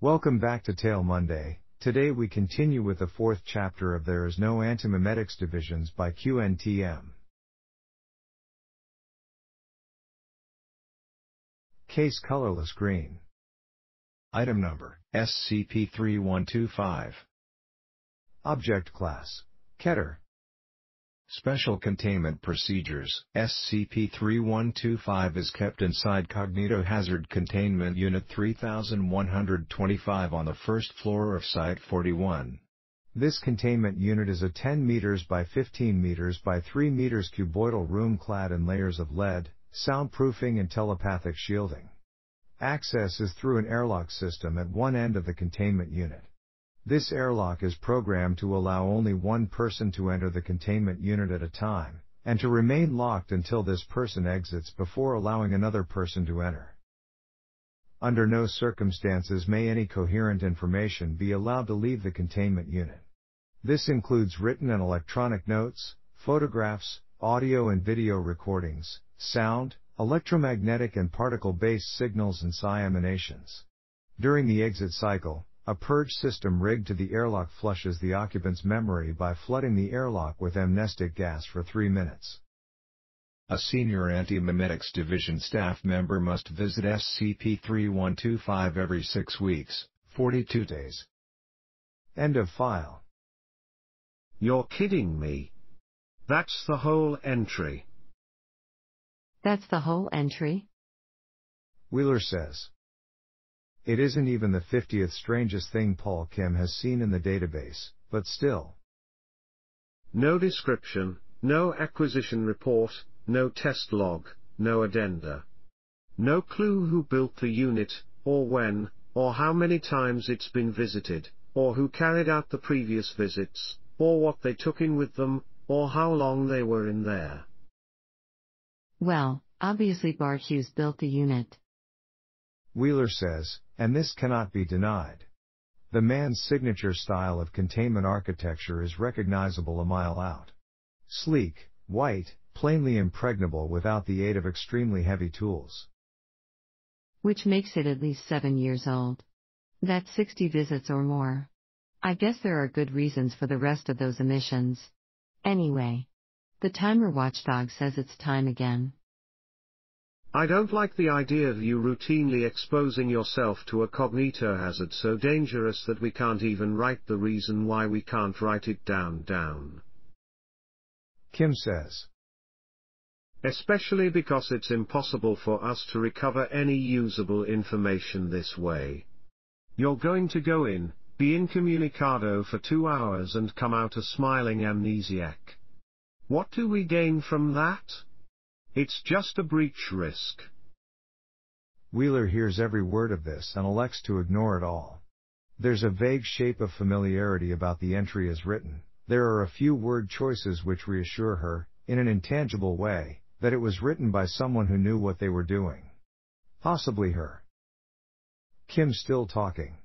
Welcome back to Tales Monday. Today we continue with the fourth chapter of There Is No Antimemetics Divisions by QNTM. Case Colorless Green. Item Number, SCP-3125. Object Class, Keter. Special Containment Procedures. SCP-3125 is kept inside Cognito Hazard Containment Unit 3125 on the first floor of Site 41. This containment unit is a 10 meters by 15 meters by 3 meters cuboidal room clad in layers of lead, soundproofing and telepathic shielding. Access is through an airlock system at one end of the containment unit. This airlock is programmed to allow only one person to enter the containment unit at a time, and to remain locked until this person exits before allowing another person to enter. Under no circumstances may any coherent information be allowed to leave the containment unit. This includes written and electronic notes, photographs, audio and video recordings, sound, electromagnetic and particle-based signals and psi emanations. During the exit cycle, a purge system rigged to the airlock flushes the occupant's memory by flooding the airlock with amnestic gas for 3 minutes. A senior antimemetics division staff member must visit SCP-3125 every 6 weeks, 42 days. End of file. You're kidding me. That's the whole entry. That's the whole entry? Wheeler says. It isn't even the 50th strangest thing Paul Kim has seen in the database, but still. No description, no acquisition report, no test log, no addenda. No clue who built the unit, or when, or how many times it's been visited, or who carried out the previous visits, or what they took in with them, or how long they were in there. Well, obviously Bart Hughes built the unit. Wheeler says, and this cannot be denied. The man's signature style of containment architecture is recognizable a mile out. Sleek, white, plainly impregnable without the aid of extremely heavy tools. Which makes it at least 7 years old. That's 60 visits or more. I guess there are good reasons for the rest of those omissions. Anyway, the timer watchdog says it's time again. I don't like the idea of you routinely exposing yourself to a cognito hazard so dangerous that we can't even write the reason why we can't write it down. Kim says. Especially because it's impossible for us to recover any usable information this way. You're going to go in, be incommunicado for 2 hours and come out a smiling amnesiac. What do we gain from that? It's just a breach risk. Wheeler hears every word of this and elects to ignore it all. There's a vague shape of familiarity about the entry as written. There are a few word choices which reassure her, in an intangible way, that it was written by someone who knew what they were doing. Possibly her. Kim's still talking.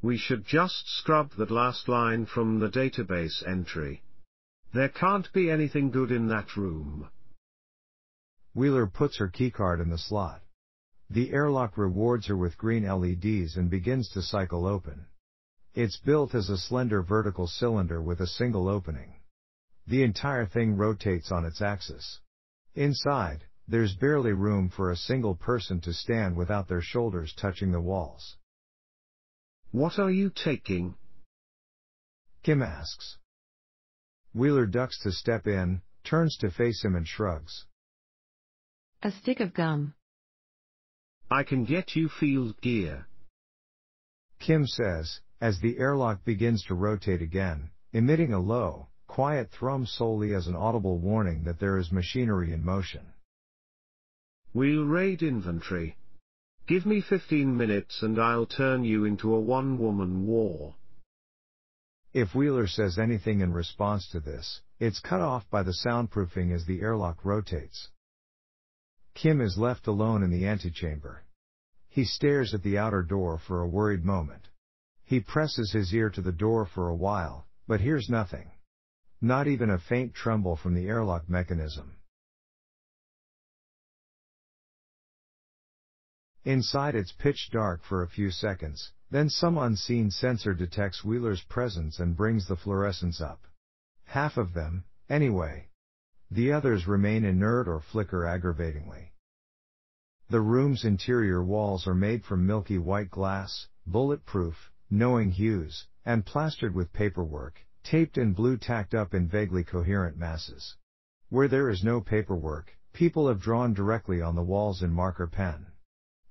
We should just scrub that last line from the database entry. There can't be anything good in that room. Wheeler puts her keycard in the slot. The airlock rewards her with green LEDs and begins to cycle open. It's built as a slender vertical cylinder with a single opening. The entire thing rotates on its axis. Inside, there's barely room for a single person to stand without their shoulders touching the walls. What are you taking? Kim asks. Wheeler ducks to step in, turns to face him and shrugs. A stick of gum. I can get you field gear. Kim says, as the airlock begins to rotate again, emitting a low, quiet thrum solely as an audible warning that there is machinery in motion. We'll raid inventory. Give me 15 minutes and I'll turn you into a one-woman war. If Wheeler says anything in response to this, it's cut off by the soundproofing as the airlock rotates. Kim is left alone in the antechamber. He stares at the outer door for a worried moment. He presses his ear to the door for a while, but hears nothing. Not even a faint tremble from the airlock mechanism. Inside, it's pitch dark for a few seconds, then some unseen sensor detects Wheeler's presence and brings the fluorescence up. Half of them, anyway. The others remain inert or flicker aggravatingly. The room's interior walls are made from milky white glass, bulletproof, knowing hues, and plastered with paperwork, taped and blue tacked up in vaguely coherent masses. Where there is no paperwork, people have drawn directly on the walls in marker pen.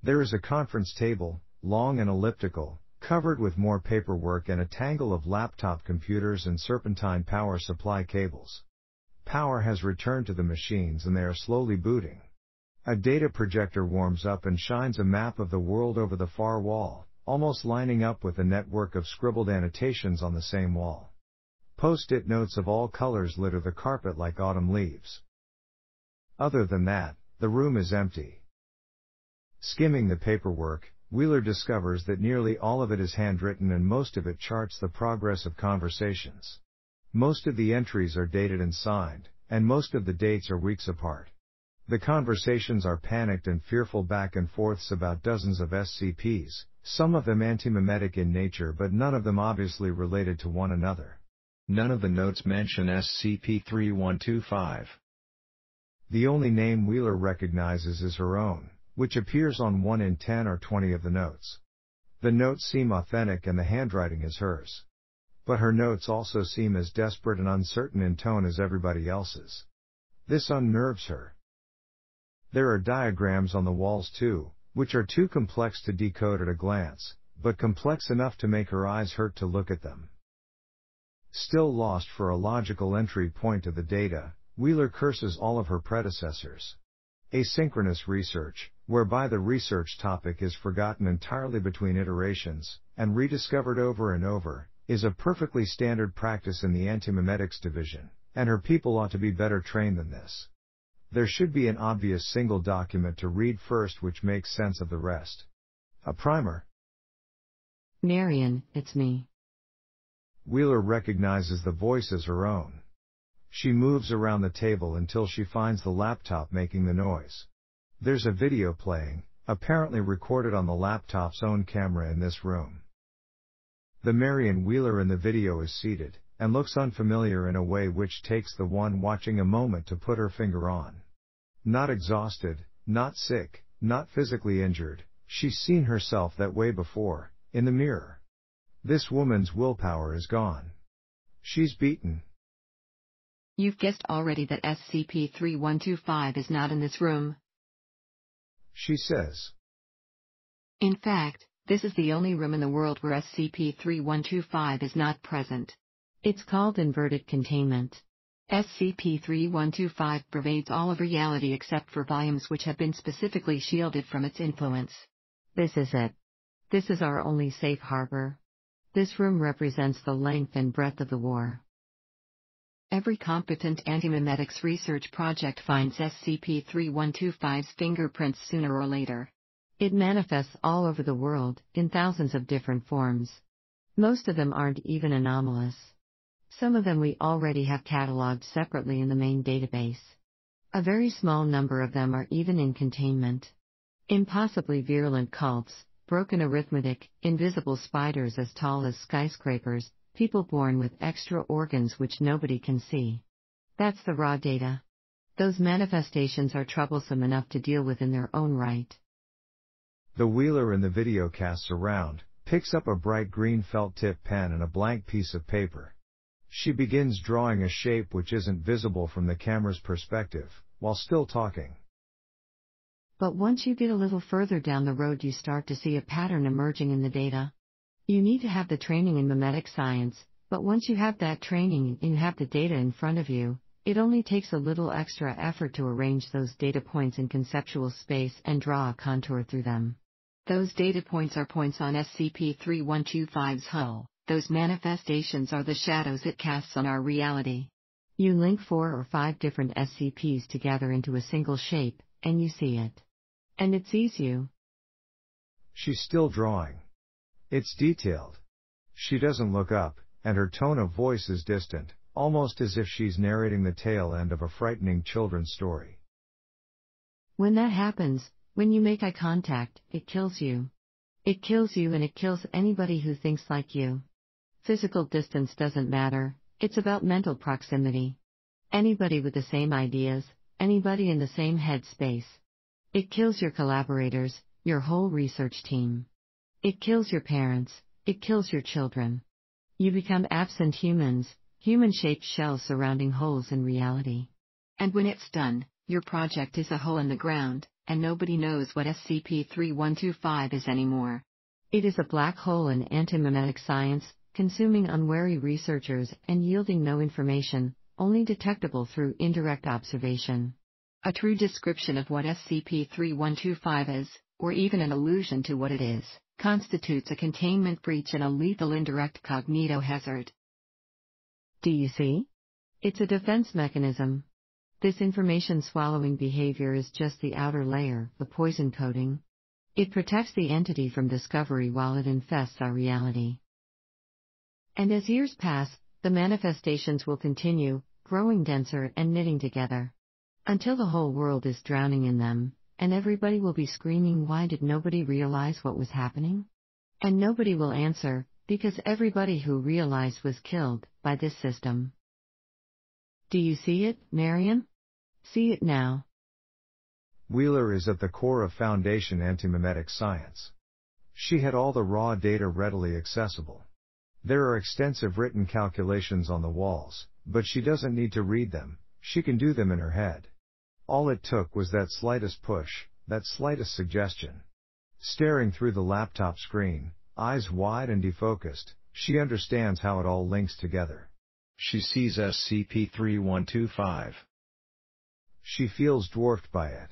There is a conference table, long and elliptical, covered with more paperwork and a tangle of laptop computers and serpentine power supply cables. Power has returned to the machines and they are slowly booting. A data projector warms up and shines a map of the world over the far wall, almost lining up with a network of scribbled annotations on the same wall. Post-it notes of all colors litter the carpet like autumn leaves. Other than that, the room is empty. Skimming the paperwork, Wheeler discovers that nearly all of it is handwritten and most of it charts the progress of conversations. Most of the entries are dated and signed, and most of the dates are weeks apart. The conversations are panicked and fearful back and forths about dozens of SCPs, some of them antimimetic in nature but none of them obviously related to one another. None of the notes mention SCP-3125. The only name Wheeler recognizes is her own, which appears on 1 in 10 or 20 of the notes. The notes seem authentic and the handwriting is hers. But her notes also seem as desperate and uncertain in tone as everybody else's. This unnerves her. There are diagrams on the walls too, which are too complex to decode at a glance, but complex enough to make her eyes hurt to look at them. Still lost for a logical entry point to the data, Wheeler curses all of her predecessors. Asynchronous research, whereby the research topic is forgotten entirely between iterations, and rediscovered over and over, is a perfectly standard practice in the Antimemetics Division, and her people ought to be better trained than this. There should be an obvious single document to read first which makes sense of the rest. A primer. Marion, it's me. Wheeler recognizes the voice as her own. She moves around the table until she finds the laptop making the noise. There's a video playing, apparently recorded on the laptop's own camera in this room. The Marion Wheeler in the video is seated, and looks unfamiliar in a way which takes the one watching a moment to put her finger on. Not exhausted, not sick, not physically injured, she's seen herself that way before, in the mirror. This woman's willpower is gone. She's beaten. You've guessed already that SCP-3125 is not in this room, she says. In fact, this is the only room in the world where SCP-3125 is not present. It's called inverted containment. SCP-3125 pervades all of reality except for volumes which have been specifically shielded from its influence. This is it. This is our only safe harbor. This room represents the length and breadth of the war. Every competent antimemetics research project finds SCP-3125's fingerprints sooner or later. It manifests all over the world, in thousands of different forms. Most of them aren't even anomalous. Some of them we already have cataloged separately in the main database. A very small number of them are even in containment. Impossibly virulent cults, broken arithmetic, invisible spiders as tall as skyscrapers, people born with extra organs which nobody can see. That's the raw data. Those manifestations are troublesome enough to deal with in their own right. The Wheeler in the video casts around, picks up a bright green felt tip pen and a blank piece of paper. She begins drawing a shape which isn't visible from the camera's perspective, while still talking. But once you get a little further down the road you start to see a pattern emerging in the data. You need to have the training in memetic science, but once you have that training and you have the data in front of you, it only takes a little extra effort to arrange those data points in conceptual space and draw a contour through them. Those data points are points on SCP-3125's hull. Those manifestations are the shadows it casts on our reality. You link 4 or 5 different SCPs together into a single shape, and you see it. And it sees you. She's still drawing. It's detailed. She doesn't look up, and her tone of voice is distant, almost as if she's narrating the tail end of a frightening children's story. When that happens, When you make eye contact, it kills you. It kills you and it kills anybody who thinks like you. Physical distance doesn't matter, it's about mental proximity. Anybody with the same ideas, anybody in the same headspace. It kills your collaborators, your whole research team. It kills your parents, it kills your children. You become absent humans, human-shaped shells surrounding holes in reality. And when it's done, your project is a hole in the ground, and nobody knows what SCP-3125 is anymore. It is a black hole in antimemetic science, consuming unwary researchers and yielding no information, only detectable through indirect observation. A true description of what SCP-3125 is, or even an allusion to what it is, constitutes a containment breach and a lethal indirect cognito hazard. Do you see? It's a defense mechanism. This information swallowing behavior is just the outer layer, the poison coating. It protects the entity from discovery while it infests our reality. And as years pass, the manifestations will continue, growing denser and knitting together, until the whole world is drowning in them, and everybody will be screaming, "Why did nobody realize what was happening?" And nobody will answer, because everybody who realized was killed by this system. Do you see it, Marion? See it now. Wheeler is at the core of Foundation antimemetic science. She had all the raw data readily accessible. There are extensive written calculations on the walls, but she doesn't need to read them, she can do them in her head. All it took was that slightest push, that slightest suggestion. Staring through the laptop screen, eyes wide and defocused, she understands how it all links together. She sees SCP-3125. She feels dwarfed by it.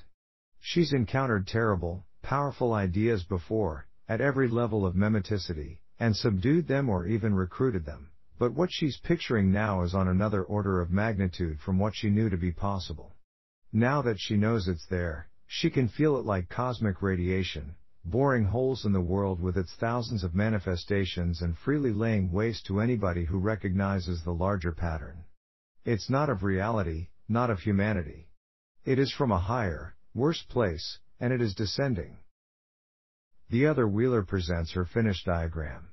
She's encountered terrible, powerful ideas before, at every level of memeticity, and subdued them or even recruited them, but what she's picturing now is on another order of magnitude from what she knew to be possible. Now that she knows it's there, she can feel it like cosmic radiation, boring holes in the world with its thousands of manifestations and freely laying waste to anybody who recognizes the larger pattern. It's not of reality, not of humanity. It is from a higher, worse place, and it is descending. The other Wheeler presents her finished diagram.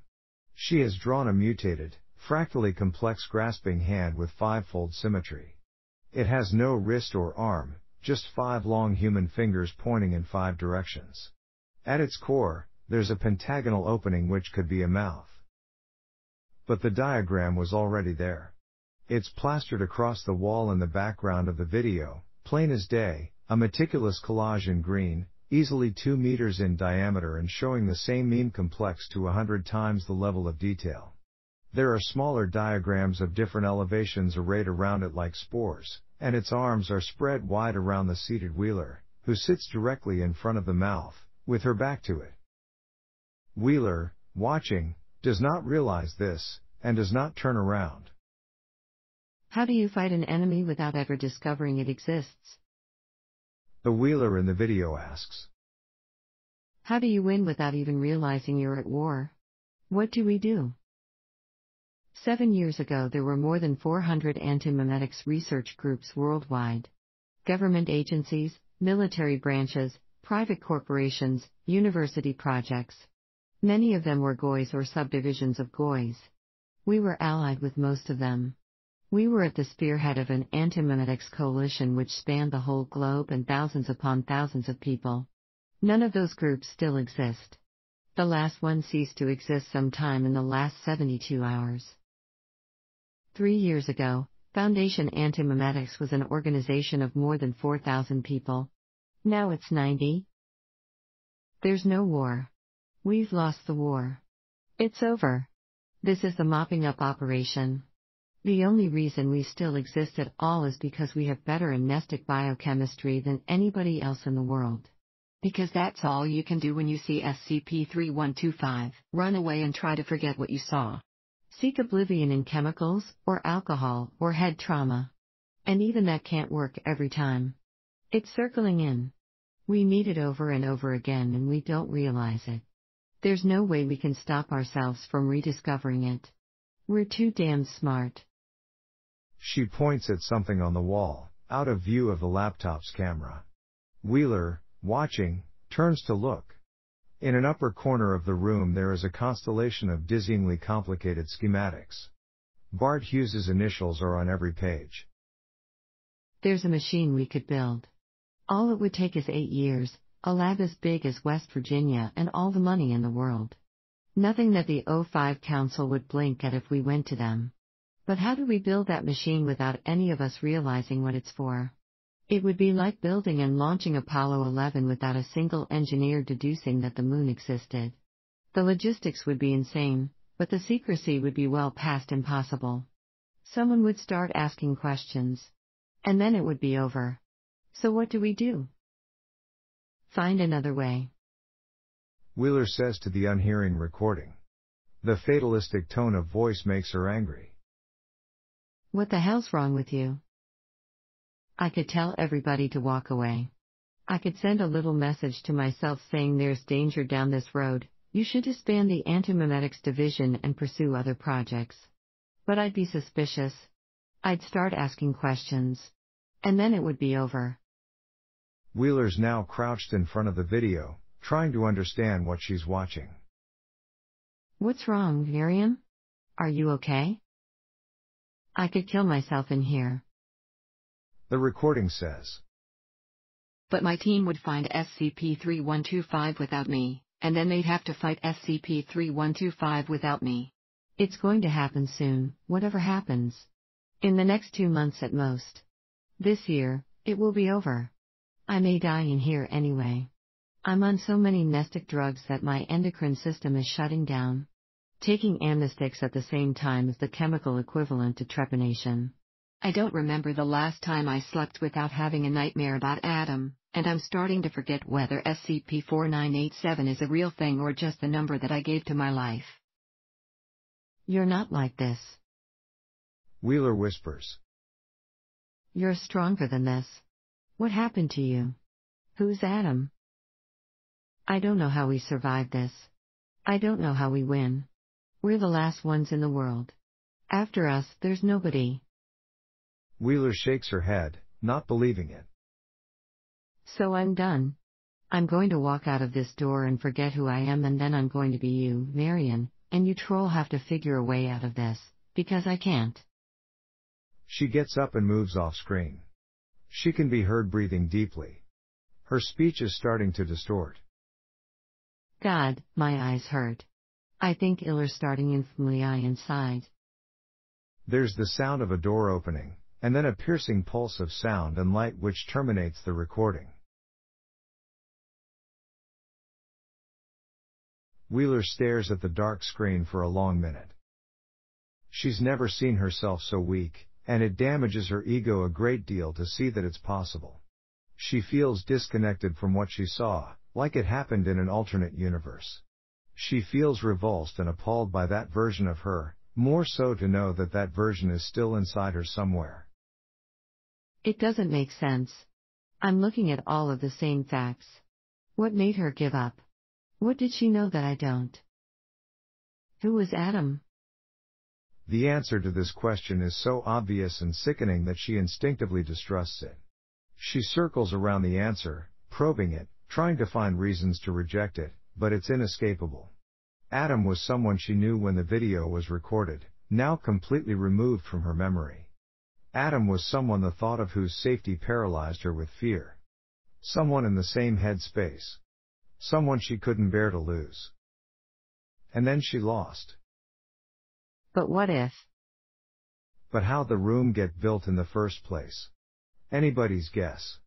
She has drawn a mutated, fractally complex grasping hand with fivefold symmetry. It has no wrist or arm, just five long human fingers pointing in five directions. At its core, there's a pentagonal opening which could be a mouth. But the diagram was already there. It's plastered across the wall in the background of the video, plain as day, a meticulous collage in green, easily 2 meters in diameter and showing the same meme complex to 100 times the level of detail. There are smaller diagrams of different elevations arrayed around it like spores, and its arms are spread wide around the seated Wheeler, who sits directly in front of the mouth, with her back to it. Wheeler, watching, does not realize this, and does not turn around. How do you fight an enemy without ever discovering it exists? The Wheeler in the video asks. How do you win without even realizing you're at war? What do we do? 7 years ago there were more than 400 antimemetics research groups worldwide. Government agencies, military branches, private corporations, university projects. Many of them were GOIs or subdivisions of GOIs. We were allied with most of them. We were at the spearhead of an antimemetics coalition which spanned the whole globe and thousands upon thousands of people. None of those groups still exist. The last one ceased to exist sometime in the last 72 hours. 3 years ago, Foundation Antimemetics was an organization of more than 4,000 people. Now it's 90. There's no war. We've lost the war. It's over. This is the mopping up operation. The only reason we still exist at all is because we have better amnestic biochemistry than anybody else in the world. Because that's all you can do when you see SCP-3125. Run away and try to forget what you saw. Seek oblivion in chemicals, or alcohol, or head trauma. And even that can't work every time. It's circling in. We meet it over and over again and we don't realize it. There's no way we can stop ourselves from rediscovering it. We're too damn smart. She points at something on the wall, out of view of the laptop's camera. Wheeler, watching, turns to look. In an upper corner of the room there is a constellation of dizzyingly complicated schematics. Bart Hughes's initials are on every page. There's a machine we could build. All it would take is 8 years, a lab as big as West Virginia, and all the money in the world. Nothing that the O5 Council would blink at if we went to them. But how do we build that machine without any of us realizing what it's for? It would be like building and launching Apollo 11 without a single engineer deducing that the moon existed. The logistics would be insane, but the secrecy would be well past impossible. Someone would start asking questions. And then it would be over. So what do we do? Find another way. Wheeler says to the unhearing recording. The fatalistic tone of voice makes her angry. What the hell's wrong with you? I could tell everybody to walk away. I could send a little message to myself saying there's danger down this road, you should disband the Antimemetics Division and pursue other projects. But I'd be suspicious. I'd start asking questions. And then it would be over. Wheeler's now crouched in front of the video, trying to understand what she's watching. What's wrong, Miriam? Are you okay? I could kill myself in here. The recording says. But my team would find SCP-3125 without me, and then they'd have to fight SCP-3125 without me. It's going to happen soon, whatever happens. In the next 2 months at most. This year, it will be over. I may die in here anyway. I'm on so many nestic drugs that my endocrine system is shutting down. Taking amnestics at the same time is the chemical equivalent to trepanation. I don't remember the last time I slept without having a nightmare about Adam, and I'm starting to forget whether SCP-4987 is a real thing or just the number that I gave to my life. You're not like this. Wheeler whispers. You're stronger than this. What happened to you? Who's Adam? I don't know how we survived this. I don't know how we win. We're the last ones in the world. After us, there's nobody. Wheeler shakes her head, not believing it. So I'm done. I'm going to walk out of this door and forget who I am, and then I'm going to be you, Marion, and you troll have to figure a way out of this, because I can't. She gets up and moves off screen. She can be heard breathing deeply. Her speech is starting to distort. God, my eyes hurt. I think Iller's starting infamily eye inside. There's the sound of a door opening, and then a piercing pulse of sound and light which terminates the recording. Wheeler stares at the dark screen for a long minute. She's never seen herself so weak, and it damages her ego a great deal to see that it's possible. She feels disconnected from what she saw, like it happened in an alternate universe. She feels revulsed and appalled by that version of her, more so to know that that version is still inside her somewhere. It doesn't make sense. I'm looking at all of the same facts. What made her give up? What did she know that I don't? Who was Adam? The answer to this question is so obvious and sickening that she instinctively distrusts it. She circles around the answer, probing it, trying to find reasons to reject it, but it's inescapable. Adam was someone she knew when the video was recorded, now completely removed from her memory. Adam was someone the thought of whose safety paralyzed her with fear. Someone in the same headspace. Someone she couldn't bear to lose. And then she lost. But what if? But how'd the room get built in the first place? Anybody's guess.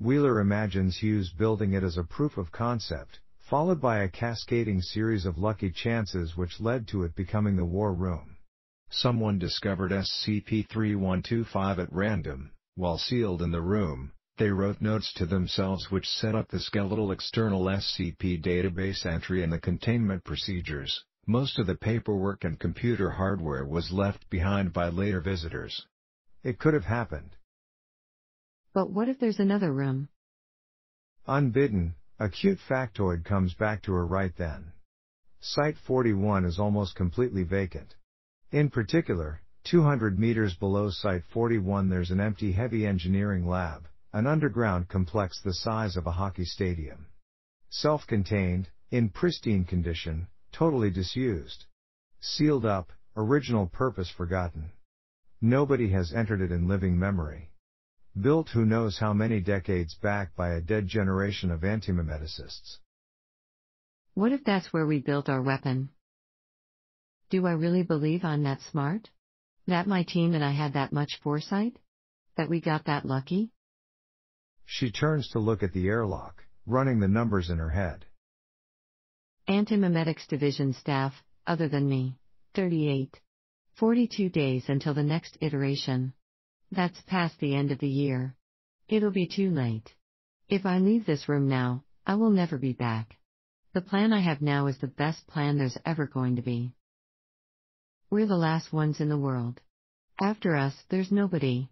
Wheeler imagines Hughes building it as a proof of concept, followed by a cascading series of lucky chances which led to it becoming the war room. Someone discovered SCP-3125 at random. While sealed in the room, they wrote notes to themselves which set up the skeletal external SCP database entry and the containment procedures. Most of the paperwork and computer hardware was left behind by later visitors. It could have happened. But what if there's another room? Unbidden, a cute factoid comes back to her right then. Site 41 is almost completely vacant. In particular, 200 meters below Site 41 there's an empty heavy engineering lab, an underground complex the size of a hockey stadium. self-contained, in pristine condition, totally disused. Sealed up, original purpose forgotten. Nobody has entered it in living memory. Built who knows how many decades back by a dead generation of antimemeticists. What if that's where we built our weapon? Do I really believe I'm that smart? That my team and I had that much foresight? That we got that lucky? She turns to look at the airlock, running the numbers in her head. Antimemetics Division staff, other than me. 38. 42 days until the next iteration. That's past the end of the year. It'll be too late. If I leave this room now, I will never be back. The plan I have now is the best plan there's ever going to be. We're the last ones in the world. After us, there's nobody.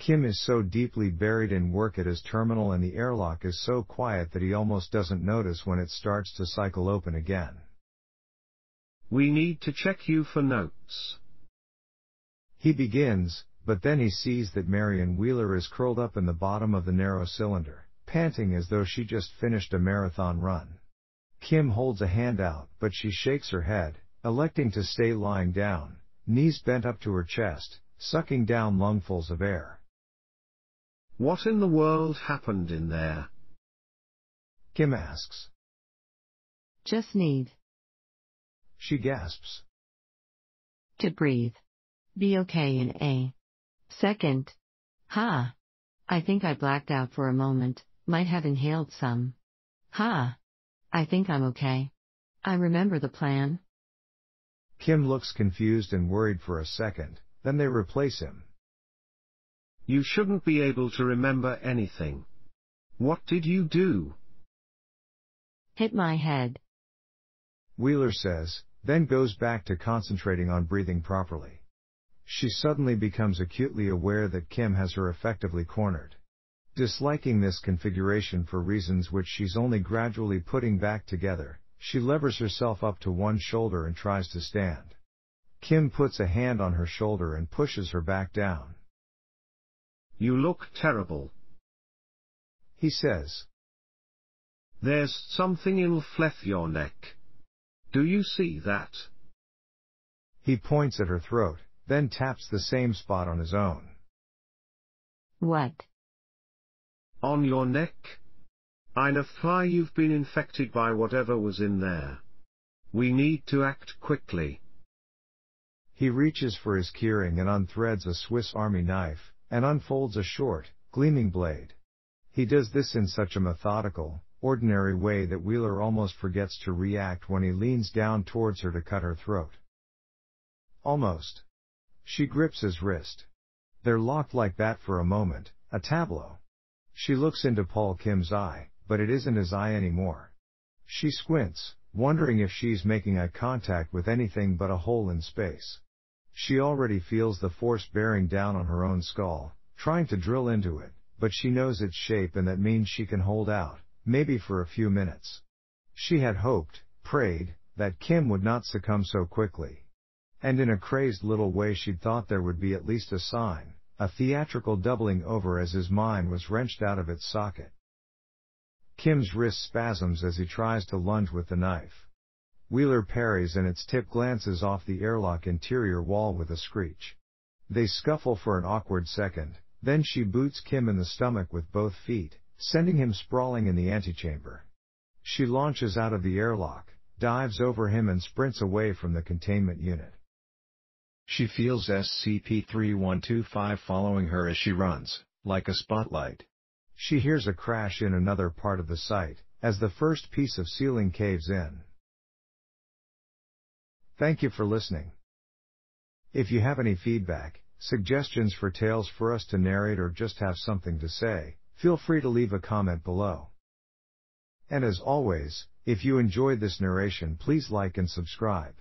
Kim is so deeply buried in work at his terminal and the airlock is so quiet that he almost doesn't notice when it starts to cycle open again. We need to check you for notes. He begins, but then he sees that Marion Wheeler is curled up in the bottom of the narrow cylinder, panting as though she just finished a marathon run. Kim holds a hand out, but she shakes her head, electing to stay lying down, knees bent up to her chest, sucking down lungfuls of air. What in the world happened in there? Kim asks. Just need. She gasps. To breathe. Be okay in a second. Ha! I think I blacked out for a moment, might have inhaled some. Ha! I think I'm okay. I remember the plan. Kim looks confused and worried for a second, then they replace him. You shouldn't be able to remember anything. What did you do? Hit my head, Wheeler says, then goes back to concentrating on breathing properly. She suddenly becomes acutely aware that Kim has her effectively cornered. Disliking this configuration for reasons which she's only gradually putting back together, she levers herself up to one shoulder and tries to stand. Kim puts a hand on her shoulder and pushes her back down. You look terrible, he says. There's something ill fleth your neck. Do you see that? He points at her throat, then taps the same spot on his own. What? On your neck? I'd fly you've been infected by whatever was in there. We need to act quickly. He reaches for his keyring and unthreads a Swiss Army knife, and unfolds a short, gleaming blade. He does this in such a methodical, ordinary way that Wheeler almost forgets to react when he leans down towards her to cut her throat. Almost. She grips his wrist. They're locked like that for a moment, a tableau. She looks into Paul Kim's eye, but it isn't his eye anymore. She squints, wondering if she's making eye contact with anything but a hole in space. She already feels the force bearing down on her own skull, trying to drill into it, but she knows its shape and that means she can hold out, maybe for a few minutes. She had hoped, prayed, that Kim would not succumb so quickly. And in a crazed little way she'd thought there would be at least a sign, a theatrical doubling over as his mind was wrenched out of its socket. Kim's wrist spasms as he tries to lunge with the knife. Wheeler parries and its tip glances off the airlock interior wall with a screech. They scuffle for an awkward second, then she boots Kim in the stomach with both feet, sending him sprawling in the antechamber. She launches out of the airlock, dives over him and sprints away from the containment unit. She feels SCP-3125 following her as she runs, like a spotlight. She hears a crash in another part of the site, as the first piece of ceiling caves in. Thank you for listening. If you have any feedback, suggestions for tales for us to narrate or just have something to say, feel free to leave a comment below. And as always, if you enjoyed this narration, please like and subscribe.